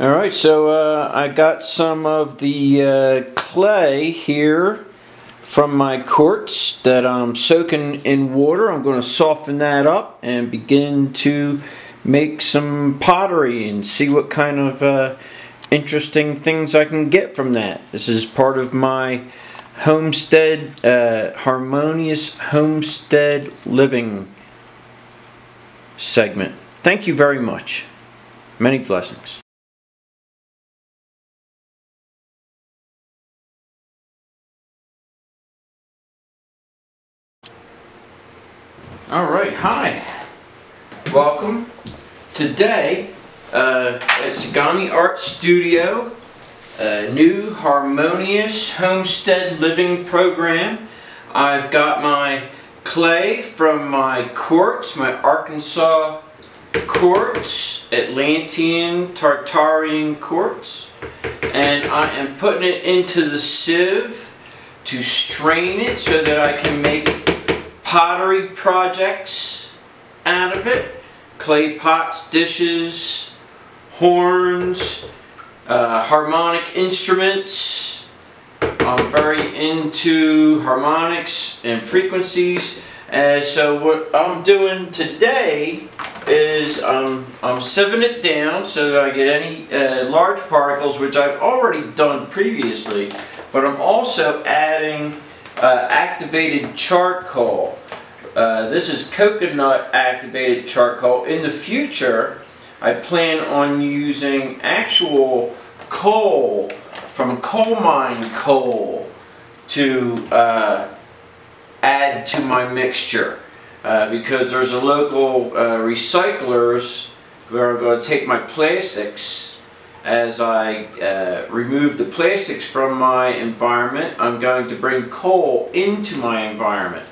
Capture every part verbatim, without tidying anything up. Alright, so uh, I got some of the uh, clay here from my quartz that I'm soaking in water. I'm going to soften that up and begin to make some pottery and see what kind of uh, interesting things I can get from that. This is part of my homestead, uh, harmonious homestead living segment. Thank you very much. Many blessings. Alright, hi, welcome. Today uh, at Segami Art Studio, a new harmonious homestead living program. I've got my clay from my quartz, my Arkansas quartz, Atlantean Tartarian quartz, and I am putting it into the sieve to strain it so that I can make pottery projects out of it. Clay pots, dishes, horns, uh, harmonic instruments. I'm very into harmonics and frequencies. And so what I'm doing today is um, I'm sieving it down so that I get any uh, large particles, which I've already done previously, but I'm also adding Uh, activated charcoal. Uh, this is coconut activated charcoal. In the future, I plan on using actual coal from coal mine coal to uh, add to my mixture uh, because there's a local uh, recyclers where I'm going to take my plastics. As I uh, remove the plastics from my environment, I'm going to bring coal into my environment,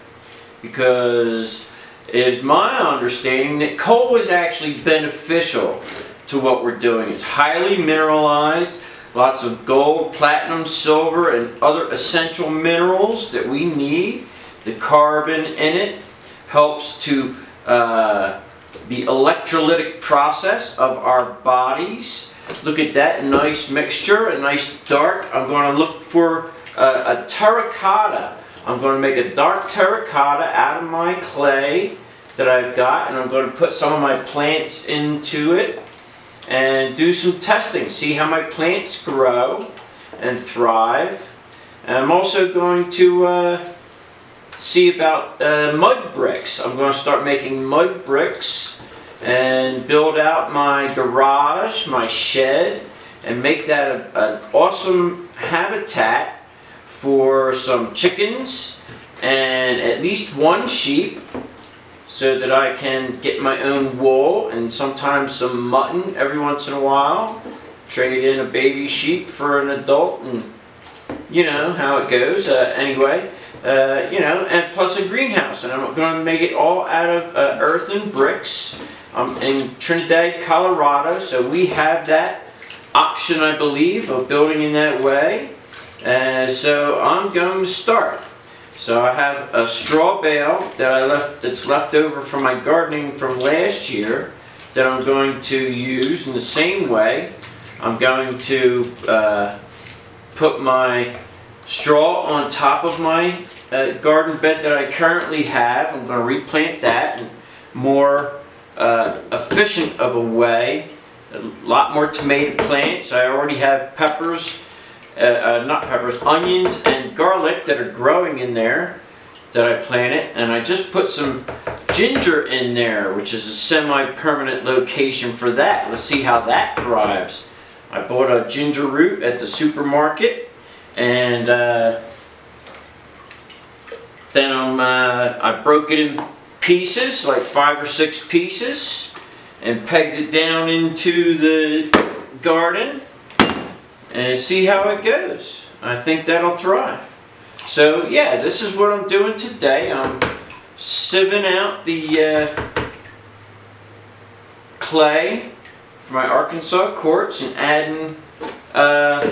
because it is my understanding that coal is actually beneficial to what we're doing. It's highly mineralized, lots of gold, platinum, silver, and other essential minerals that we need. The carbon in it helps to uh, the electrolytic process of our bodies. Look at that nice mixture, a nice dark. I'm going to look for uh, a terracotta. I'm going to make a dark terracotta out of my clay that I've got, and I'm going to put some of my plants into it and do some testing. See how my plants grow and thrive. And I'm also going to uh, see about uh, mud bricks. I'm going to start making mud bricks and build out my garage, my shed, and make that a, an awesome habitat for some chickens and at least one sheep, so that I can get my own wool and sometimes some mutton every once in a while. Trade in a baby sheep for an adult, and you know how it goes. Uh, anyway, uh, you know, and plus a greenhouse, and I'm going to make it all out of uh, earth and bricks. I'm in Trinidad, Colorado, so we have that option, I believe, of building in that way. And so I'm going to start. So I have a straw bale that I left, that's left over from my gardening from last year, that I'm going to use in the same way. I'm going to uh, put my straw on top of my uh, garden bed that I currently have. I'm going to replant that in more Uh, efficient of a way. A lot more tomato plants. I already have peppers, uh, uh, not peppers, onions and garlic that are growing in there that I planted, and I just put some ginger in there, which is a semi-permanent location for that. Let's see how that thrives. I bought a ginger root at the supermarket, and uh, then I'm, uh, I broke it in pieces, like five or six pieces, and pegged it down into the garden and see how it goes. I think that'll thrive. So yeah, this is what I'm doing today. I'm sieving out the uh, clay for my Arkansas quartz and adding uh,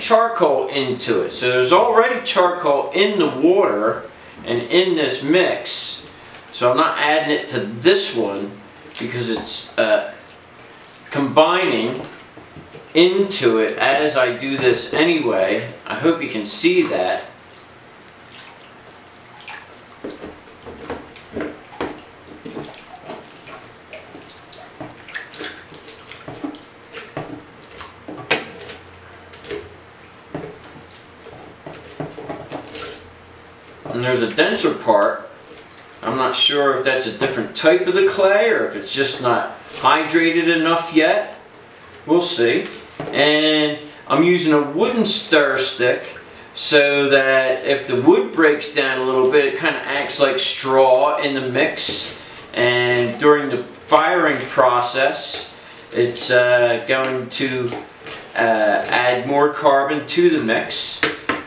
charcoal into it. So there's already charcoal in the water and in this mix. So I'm not adding it to this one because it's uh, combining into it as I do this anyway. I hope you can see that. And there's a denser part. I'm not sure if that's a different type of the clay or if it's just not hydrated enough yet. We'll see. And I'm using a wooden stir stick so that if the wood breaks down a little bit, it kind of acts like straw in the mix. And during the firing process, it's uh, going to uh, add more carbon to the mix.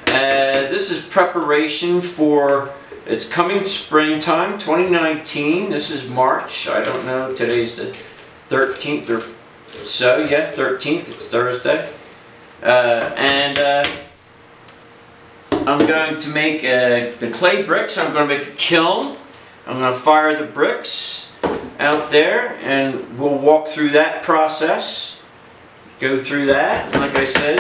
Uh, this is preparation for, it's coming springtime twenty nineteen. This is March. I don't know, today's the thirteenth or so. Yeah, thirteenth, it's Thursday. Uh, and uh, I'm going to make uh, the clay bricks. I'm going to make a kiln. I'm going to fire the bricks out there and we'll walk through that process. Go through that. And like I said,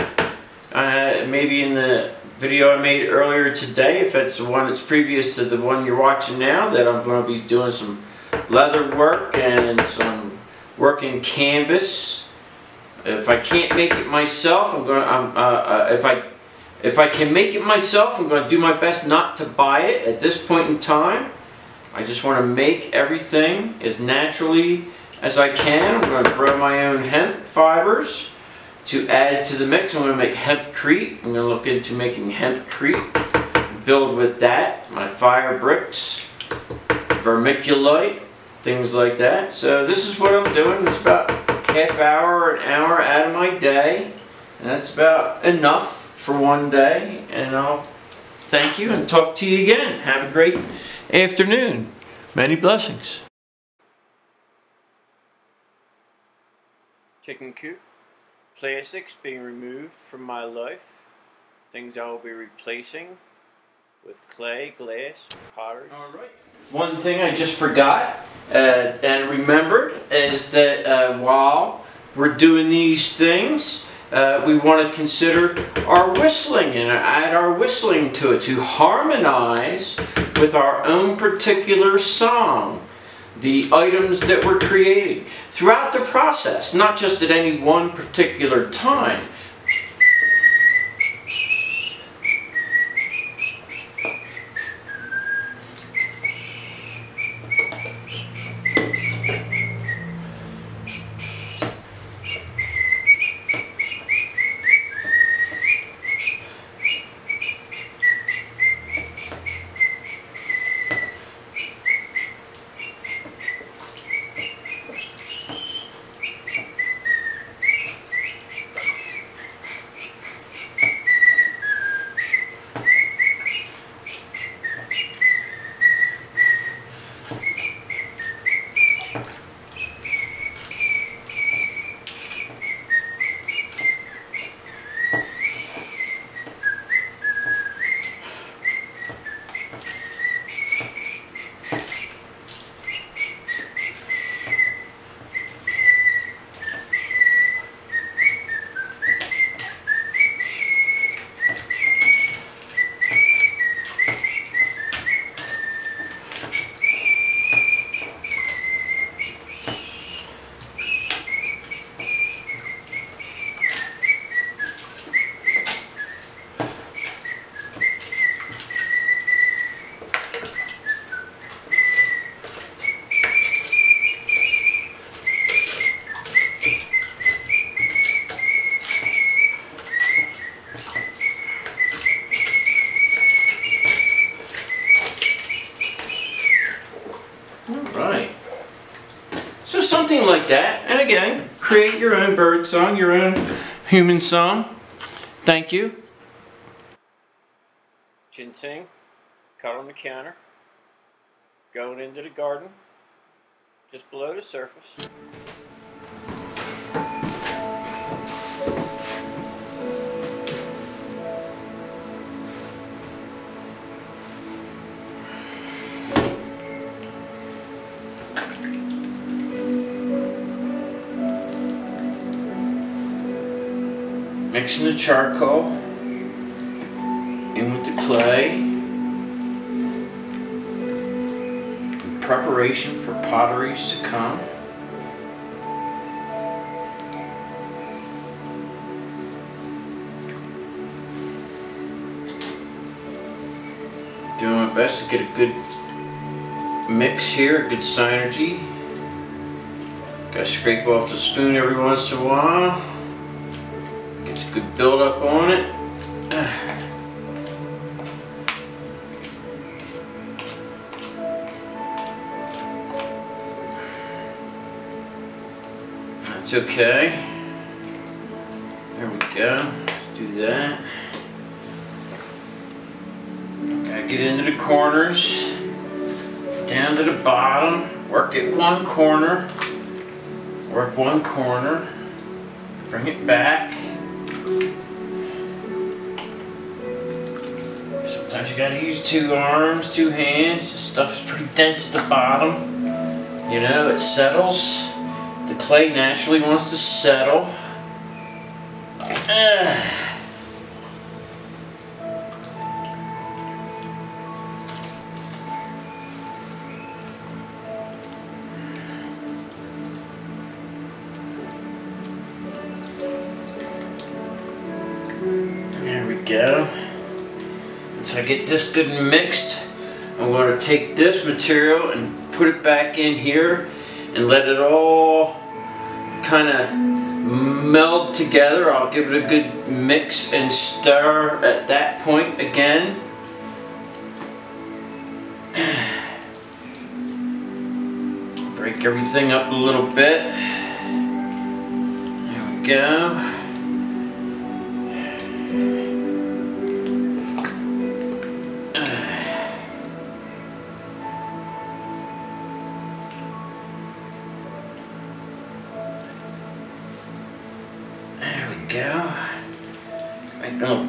uh, maybe in the video I made earlier today, if it's the one that's previous to the one you're watching now, that I'm going to be doing some leather work and some work in canvas. If I can't make it myself, I'm going to, I'm, uh, uh, if I if I can make it myself, I'm going to do my best not to buy it at this point in time. I just want to make everything as naturally as I can. I'm going to grow my own hemp fibers to add to the mix. I'm going to make hempcrete. I'm going to look into making hempcrete, build with that, my fire bricks, vermiculite, things like that. So this is what I'm doing. It's about half hour, an hour out of my day, and that's about enough for one day. And I'll thank you and talk to you again. Have a great afternoon. Many blessings. Chicken coop. Plastics being removed from my life, things I will be replacing with clay, glass, pottery. Alright, one thing I just forgot uh, and remembered is that uh, while we're doing these things, uh, we want to consider our whistling and add our whistling to it to harmonize with our own particular song, the items that we're creating throughout the process, not just at any one particular time. Something like that. And again, create your own bird song, your own human song. Thank you. Ginseng, cut on the counter, going into the garden, just below the surface. mixing the charcoal in with the clay in preparation for potteries to come. Doing my best to get a good mix here, a good synergy. Gotta scrape off the spoon every once in a while. Gets a good build up on it. That's okay. There we go. Let's do that. Gotta get into the corners, down to the bottom, work at one corner, work one corner, bring it back. Sometimes you gotta use two arms, two hands. The stuff's pretty dense at the bottom. You know, it settles. The clay naturally wants to settle. Uh. There we go. Once I get this good mixed, I'm going to take this material and put it back in here and let it all kind of meld together. I'll give it a good mix and stir at that point again. Break everything up a little bit. There we go.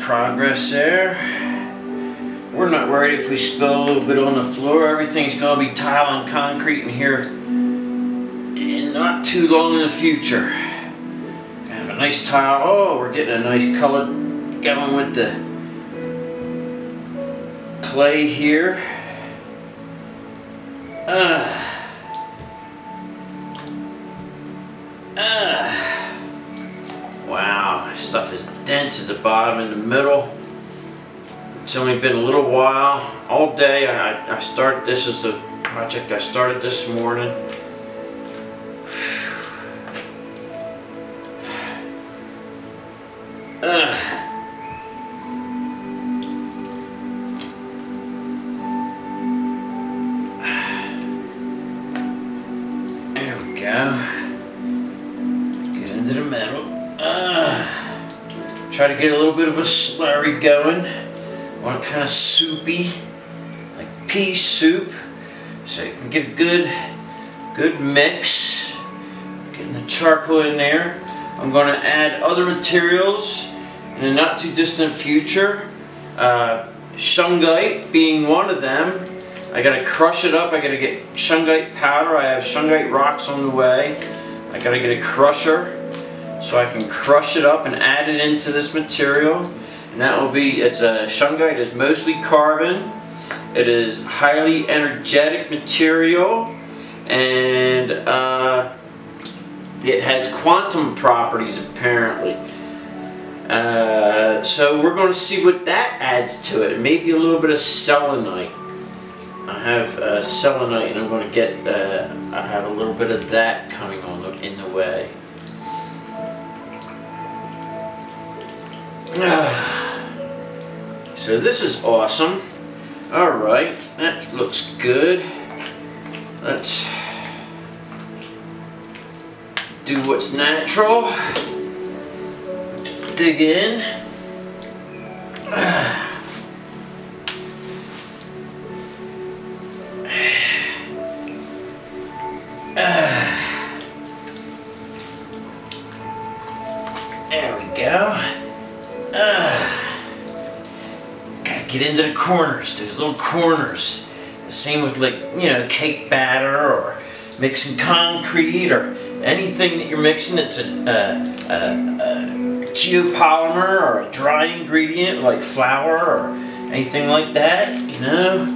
Progress there. We're not worried if we spill a little bit on the floor. Everything's going to be tile and concrete in here in not too long in the future. Gonna have a nice tile. Oh, we're getting a nice color going with the clay here. Uh. Uh. Wow, this stuff is dense at the bottom, in the middle. It's only been a little while. All day, I, I start, this is the project I started this morning. There we go. Get into the middle. Uh, try to get a little bit of a slurry going. I want it kind of soupy, like pea soup, so you can get a good, good mix. Getting the charcoal in there. I'm going to add other materials in the not too distant future. Uh, shungite being one of them. I got to crush it up. I got to get shungite powder. I have shungite rocks on the way. I got to get a crusher, so I can crush it up and add it into this material. And that will be, it's a shungite, is mostly carbon. It is highly energetic material, and uh, it has quantum properties apparently. Uh, so we're going to see what that adds to it. Maybe a little bit of selenite. I have uh, selenite, and I'm going to get, uh, I have a little bit of that coming on the, in the way. So this is awesome. Alright, that looks good. Let's do what's natural. Dig in. There we go. Uh, gotta get into the corners, those little corners. The same with, like, you know, cake batter or mixing concrete or anything that you're mixing. It's a, a, a, a geopolymer or a dry ingredient like flour or anything like that, you know,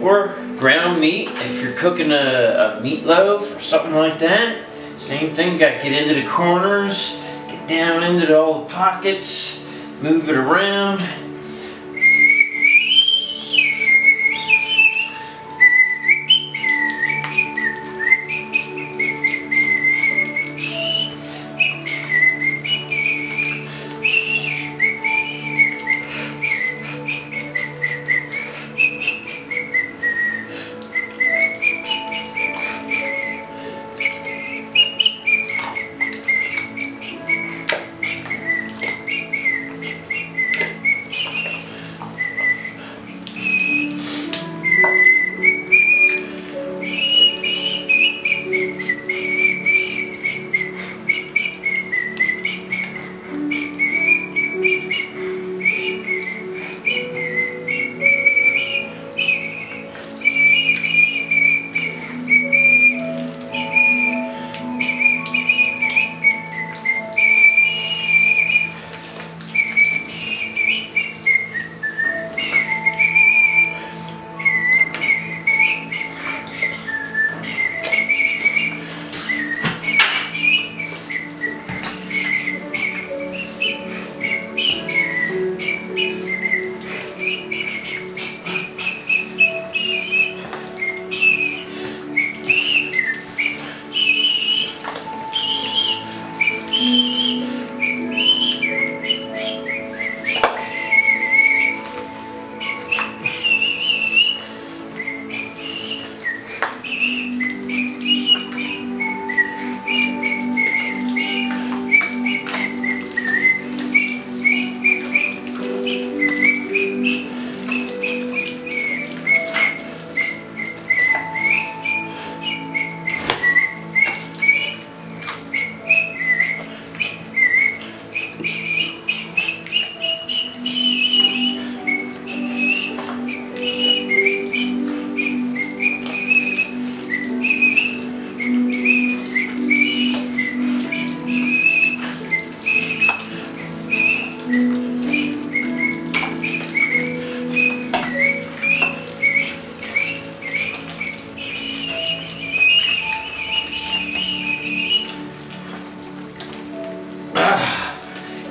or ground meat if you're cooking a, a meatloaf or something like that. Same thing, gotta get into the corners, get down into the, all the pockets, move it around.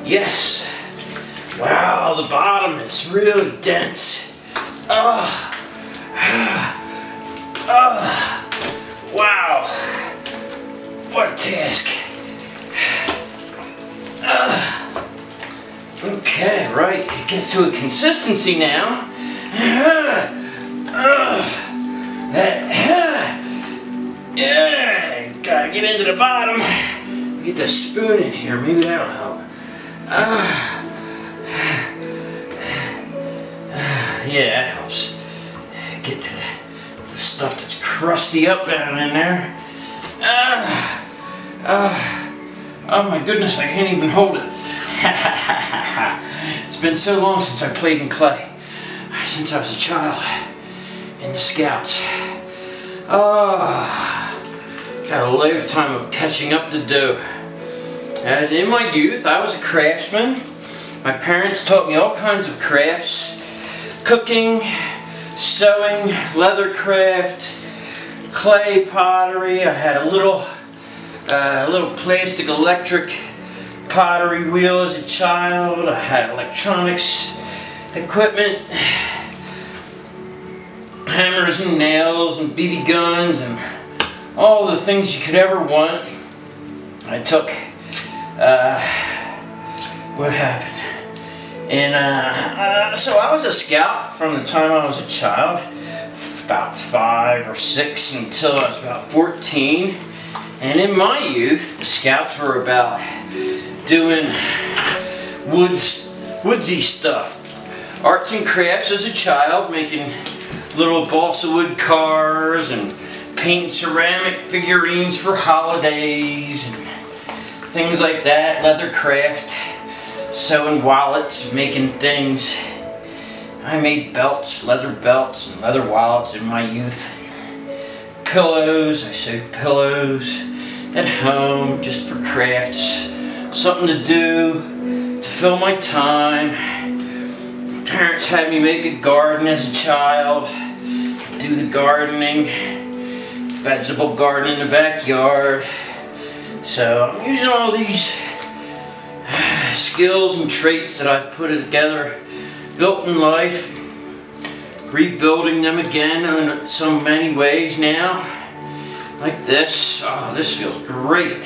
Yes. Wow, the bottom is really dense. Oh. Oh. Wow. What a task. Oh. Okay, right. It gets to a consistency now. Oh. That. Yeah. Gotta get into the bottom. Get the spoon in here. Maybe that'll help. Uh, yeah, that helps. Get to the, the stuff that's crusty up down in there. Uh, uh, oh my goodness, I can't even hold it. It's been so long since I played in clay. Since I was a child in the Scouts. Oh, got a lifetime of catching up to do. As in my youth, I was a craftsman. My parents taught me all kinds of crafts. Cooking, sewing, leather craft, clay pottery. I had a little, uh, little plastic electric pottery wheel as a child. I had electronics equipment, hammers and nails and B B guns and all the things you could ever want. I took Uh, what happened? And uh, uh, so I was a Scout from the time I was a child, about five or six until I was about fourteen. And in my youth, the Scouts were about doing woods, woodsy stuff, arts and crafts as a child, making little balsa wood cars and painting ceramic figurines for holidays. And things like that, leather craft, sewing wallets, making things. I made belts, leather belts and leather wallets in my youth. Pillows, I sewed pillows at home just for crafts, something to do. to fill my time. My parents had me make a garden as a child, do the gardening, vegetable garden in the backyard. So I'm using all these skills and traits that I've put together, built in life, rebuilding them again in so many ways now. Like this. Oh, this feels great.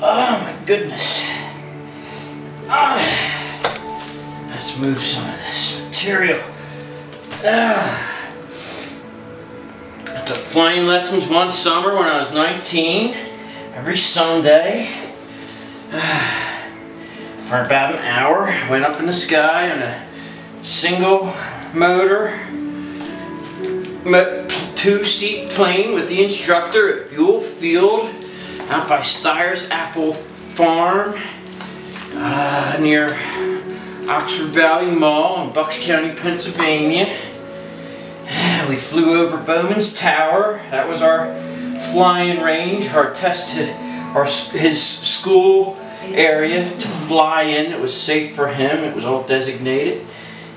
Oh my goodness. Ah, let's move some of this material. Ah. I took flying lessons one summer when I was nineteen, every Sunday, ah, for about an hour. I went up in the sky on a single motor, two-seat plane with the instructor at Buell Field, out by Styres Apple Farm, uh, near Oxford Valley Mall in Bucks County, Pennsylvania. We flew over Bowman's Tower. That was our flying range, our tested, our his school area to fly in. It was safe for him. It was all designated.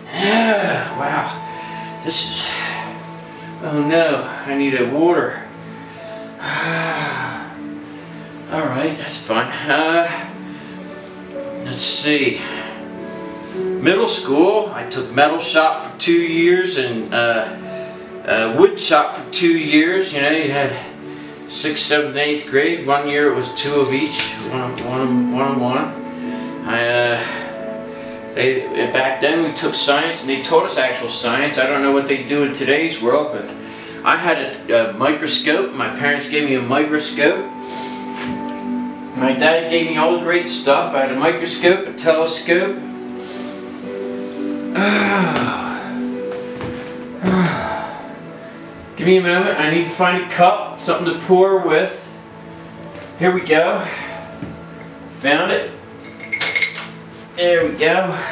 Uh, wow, this is. Oh no, I need a water. All right, that's fine. Uh, let's see. Middle school, I took metal shop for two years and uh, uh, wood shop for two years. You know, you had sixth, seventh, eighth grade. One year it was two of each, one, one, one, one. I, uh, they back then we took science and they taught us actual science. I don't know what they do in today's world, but I had a, a microscope. My parents gave me a microscope. My dad gave me all the great stuff. I had a microscope, a telescope. Give me a moment. I need to find a cup, something to pour with. Here we go. Found it. There we go.